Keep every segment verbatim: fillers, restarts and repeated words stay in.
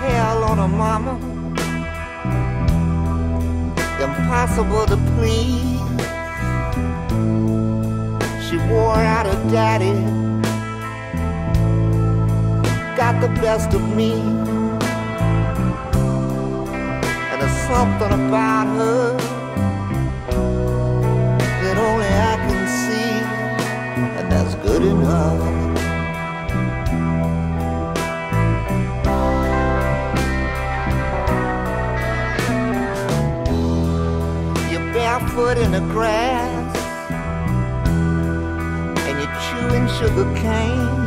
Hell on a mama, impossible to please. She wore out her daddy, got the best of me, and there's something about her that only I can see, and that's good enough. Foot in the grass, and you're chewing sugar cane.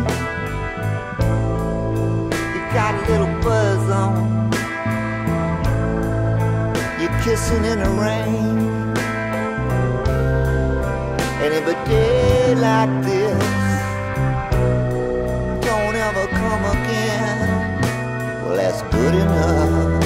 You got a little buzz on, you're kissing in the rain. And if a day like this don't ever come again, well, that's good enough.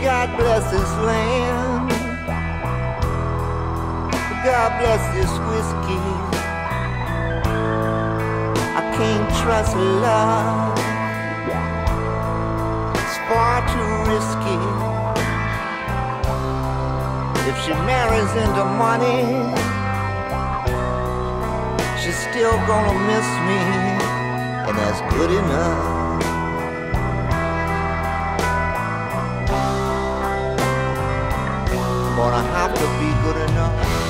God bless this land, God bless this whiskey. I can't trust love, it's far too risky. If she marries into money, she's still gonna miss me, and that's good enough. Gonna have to be good enough.